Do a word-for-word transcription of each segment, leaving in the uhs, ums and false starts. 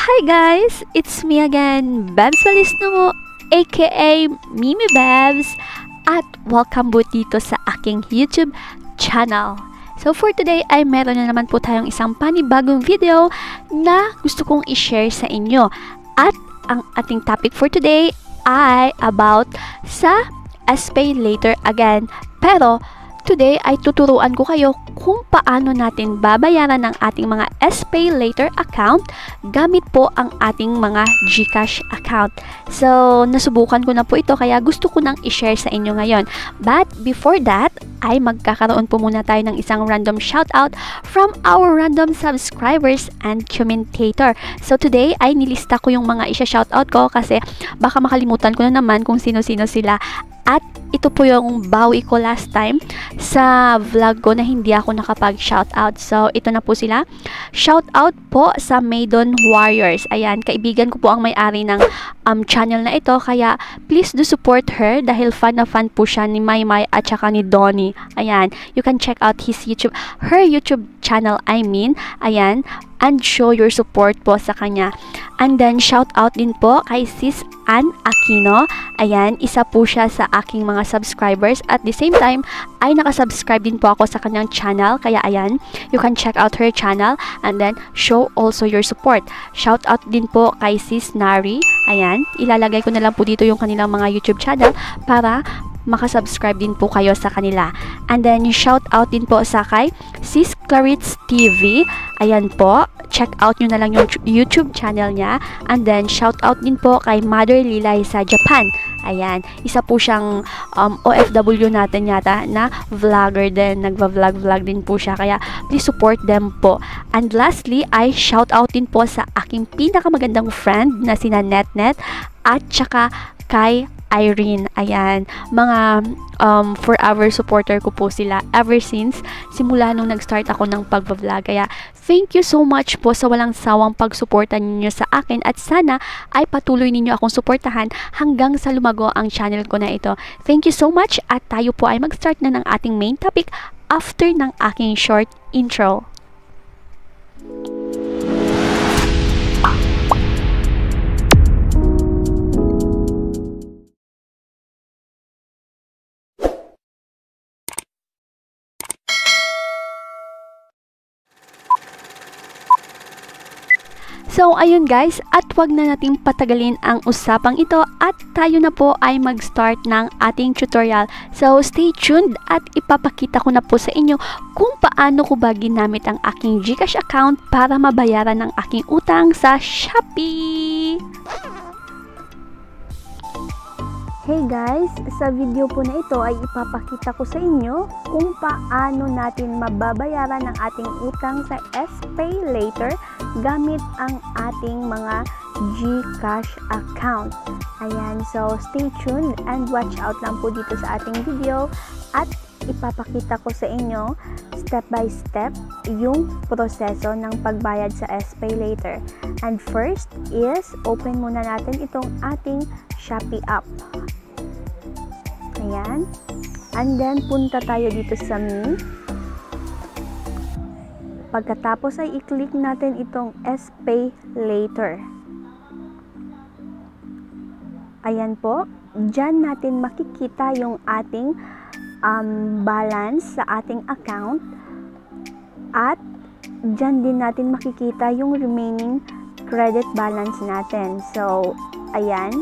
Hi guys, it's me again, Babs Walisno, aka Mimi Bebs, at welcome po dito sa aking YouTube channel. So for today ay meron na naman po tayong isang panibagong video na gusto kong i-share sa inyo. At ang ating topic for today ay about sa SPayLater again. Pero today ay tuturuan ko kayo kung paano natin babayaran ng ating mga SPayLater account gamit po ang ating mga GCash account. So, nasubukan ko na po ito kaya gusto ko nang i-share sa inyo ngayon. But before that, ay magkakaroon po muna tayo ng isang random shoutout from our random subscribers and commentator. So, today ay nilista ko yung mga i-shoutout ko kasi baka makalimutan ko na naman kung sino-sino sila. At ito po yung bawi ko last time sa vlog ko na hindi ako nakapag-shoutout. So, ito na po sila. Shoutout po sa Maidon Warriors. Ayan, kaibigan ko po ang may-ari ng um, channel na ito. Kaya, please do support her dahil fan na fan po siya ni Maymay at saka ni Donnie. Ayan, you can check out his YouTube, her YouTube channel, I mean. Ayan, and show your support po sa kanya. And then, shout out din po kay sis Ann Aquino. Ayan, isa po siya sa aking mga subscribers. At the same time, ay nakasubscribe din po ako sa kanyang channel. Kaya ayan, you can check out her channel and then show also your support. Shout out din po kay sis Nari. Ayan, ilalagay ko na lang po dito yung kanilang mga YouTube channel para makasubscribe din po kayo sa kanila. And then, shout out din po sa kay sis Carrie's T V. Ayan po, check out nyo na lang yung YouTube channel niya. And then, shout out din po kay Mother Lilay sa Japan. Ayan, isa po siyang um, O F W natin yata na vlogger din. Nagva-vlog-vlog din po siya. Kaya, please support them po. And lastly, ay shout out din po sa aking pinakamagandang friend na sina Netnet at saka kay Irene. Ayan, mga um, forever supporter ko po sila ever since simula nung nag-start ako ng pagbablog. Kaya thank you so much po sa walang sawang pagsuporta ninyo sa akin at sana ay patuloy ninyo akong suportahan hanggang sa lumago ang channel ko na ito. Thank you so much at tayo po ay mag-start na ng ating main topic after ng aking short intro. So, ayun guys, at wag na nating patagalin ang usapang ito at tayo na po ay mag-start ng ating tutorial. So, stay tuned at ipapakita ko na po sa inyo kung paano ko ba ginamit ang aking GCash account para mabayaran ng aking utang sa Shopee. Hey guys, sa video po na ito ay ipapakita ko sa inyo kung paano natin mababayaran ang ating utang sa SPayLater gamit ang ating mga GCash account. Ayan, so stay tuned and watch out lang po dito sa ating video at ipapakita ko sa inyo step by step yung proseso ng pagbayad sa SPayLater. And first is open muna natin itong ating Shopee app. Ayan. And then, punta tayo dito sa Me. Pagkatapos ay i-click natin itong SPayLater. Ayan po. Diyan natin makikita yung ating um, balance sa ating account. At diyan din natin makikita yung remaining credit balance natin. So, ayan.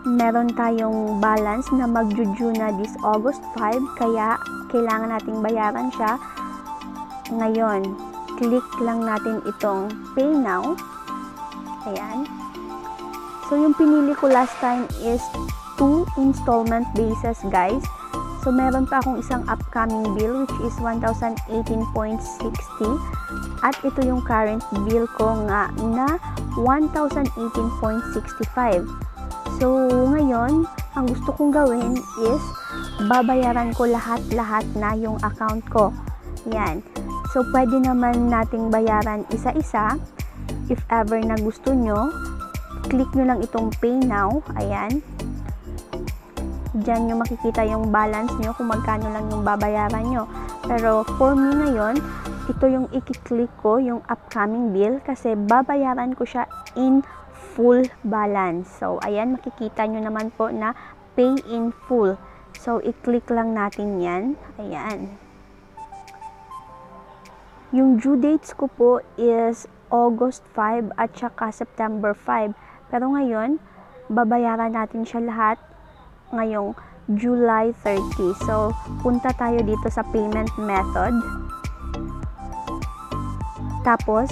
Meron tayong balance na magju-due na this August five kaya kailangan nating bayaran siya ngayon. Click lang natin itong Pay Now. Ayan. So yung pinili ko last time is two installment basis guys. So meron pa akong isang upcoming bill which is one thousand eighteen point sixty at ito yung current bill ko nga na one thousand eighteen point sixty-five. So, ngayon, ang gusto kong gawin is babayaran ko lahat-lahat na yung account ko. Yan. So, pwede naman nating bayaran isa-isa. If ever na gusto nyo, click nyo lang itong Pay Now. Ayan. Diyan nyo makikita yung balance nyo kung magkano lang yung babayaran nyo. Pero, for me ngayon, ito yung ikiklik ko, yung upcoming bill, kasi babayaran ko siya in full balance. So, ayan, makikita nyo naman po na pay in full. So, i-click lang natin yan. Ayan. Yung due dates ko po is August five at saka September five. Pero ngayon, babayaran natin siya lahat ngayong July thirty. So, punta tayo dito sa payment method. Tapos,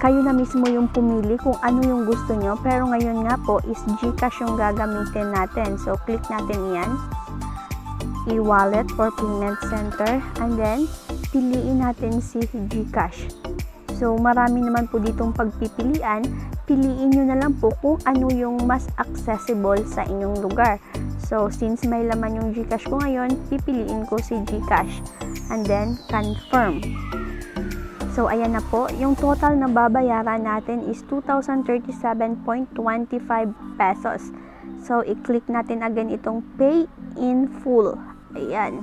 kayo na mismo yung pumili kung ano yung gusto nyo. Pero ngayon nga po is GCash yung gagamitin natin. So, click natin yan. E-wallet for payment center. And then, piliin natin si GCash. So, marami naman po ditong pagpipilian. Piliin nyo na lang po kung ano yung mas accessible sa inyong lugar. So, since may laman yung GCash ko ngayon, pipiliin ko si GCash. And then, confirm. So, ayan na po. Yung total na babayaran natin is two thousand thirty-seven point two five pesos. So, i-click natin again itong pay in full. Ayan.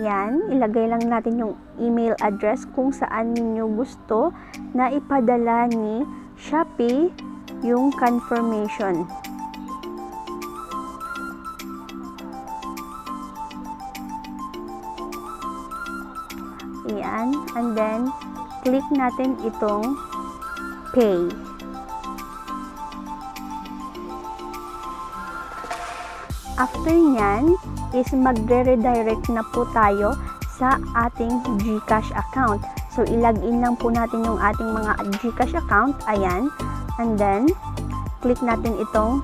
Ayan. Ilagay lang natin yung email address kung saan ninyo gusto na ipadala ni Shopee yung confirmation. Ayan, and then click natin itong pay. After nyan is magre-redirect na po tayo sa ating GCash account. So ilagin lang po natin yung ating mga GCash account. Ayan, and then click natin itong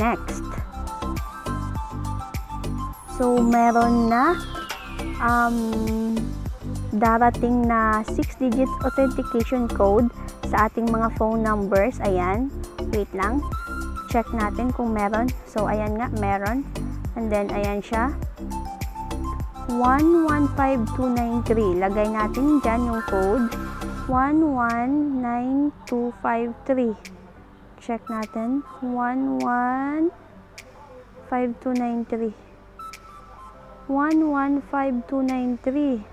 next. So meron na um darating na six digit authentication code sa ating mga phone numbers. Ayan, wait lang, check natin kung meron. So ayan nga, meron. And then ayan siya, one one five two nine three. Lagay natin dyan yung code one one nine two five three. Check natin, one one five two nine three, one one five two nine three.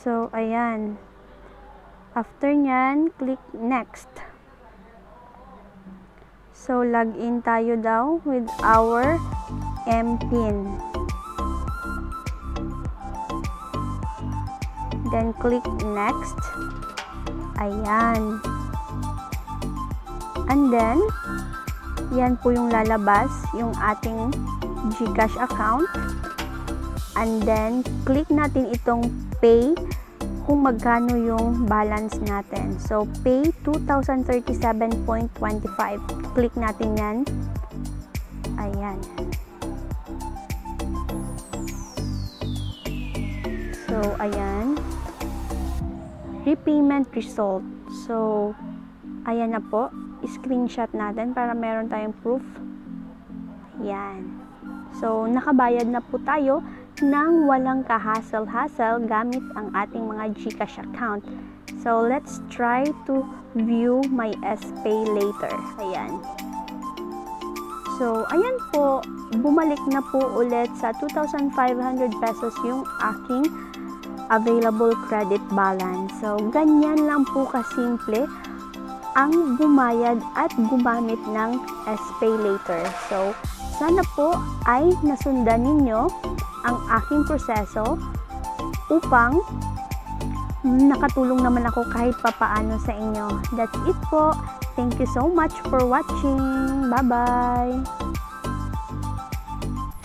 So, ayan. After nyan, click next. So, log in tayo daw with our M PIN. Then, click next. Ayan. And then, yan po yung lalabas, yung ating GCash account. And then, click natin itong pay kung magkano yung balance natin. So, pay two thousand thirty-seven point two five. Click natin yan. Ayan. So, ayan. Repayment result. So, ayan na po. Screenshot natin para meron tayong proof. Ayan. So, nakabayad na po tayo nang walang kahasel-hasel gamit ang ating mga GCash account. So, let's try to view my SPayLater. Ayan. So, ayan po, bumalik na po ulit sa two thousand five hundred pesos yung aking available credit balance. So, ganyan lang po kasimple ang bumayad at gumamit ng SPayLater. So, sana po ay nasundan ninyo ang aking proseso upang nakatulong naman ako kahit papaano sa inyo. That's it po. Thank you so much for watching. Bye-bye!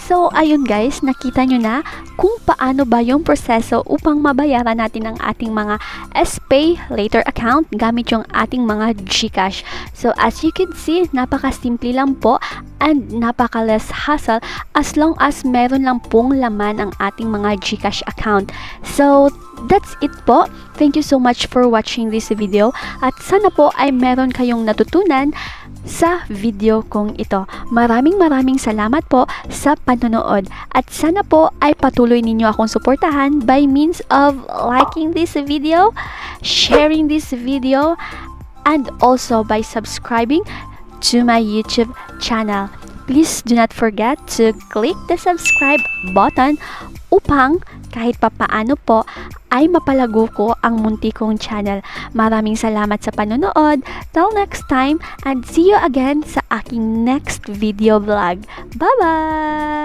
So, ayun guys, nakita nyo na kung paano ba yung proseso upang mabayaran natin ang ating mga SPayLater account gamit yung ating mga GCash. So, as you can see, napakasimple lang po and napaka-less hassle as long as meron lang pong laman ang ating mga GCash account. So, that's it po. Thank you so much for watching this video at sana po ay meron kayong natutunan sa video kong ito. Maraming maraming salamat po sa panonood at sana po ay patuloy ninyo akong suportahan by means of liking this video, sharing this video, and also by subscribing to my YouTube channel. please do not forget to click the subscribe button upang kahit papaano po ay mapalago ko ang munti kong channel. Maraming salamat sa panonood. Till next time and see you again sa aking next video vlog. Bye-bye!